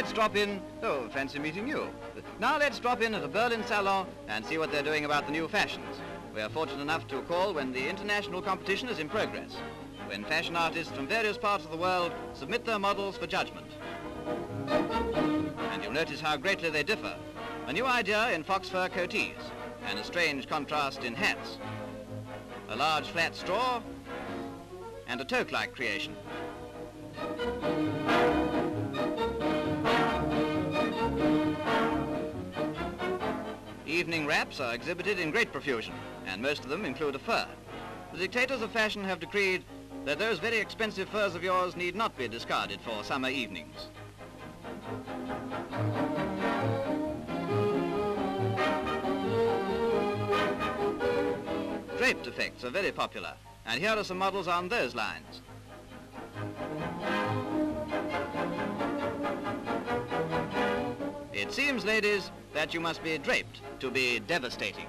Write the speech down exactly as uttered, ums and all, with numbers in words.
let's drop in. Oh, fancy meeting you. Now let's drop in at a Berlin salon and see what they're doing about the new fashions. We are fortunate enough to call when the international competition is in progress, when fashion artists from various parts of the world submit their models for judgment. And you'll notice how greatly they differ. A new idea in fox fur coatees, and a strange contrast in hats. A large flat straw, and a toque-like creation. Evening wraps are exhibited in great profusion, and most of them include a fur. The dictators of fashion have decreed that those very expensive furs of yours need not be discarded for summer evenings. Draped effects are very popular, and here are some models on those lines. It seems, ladies, that you must be draped to be devastating.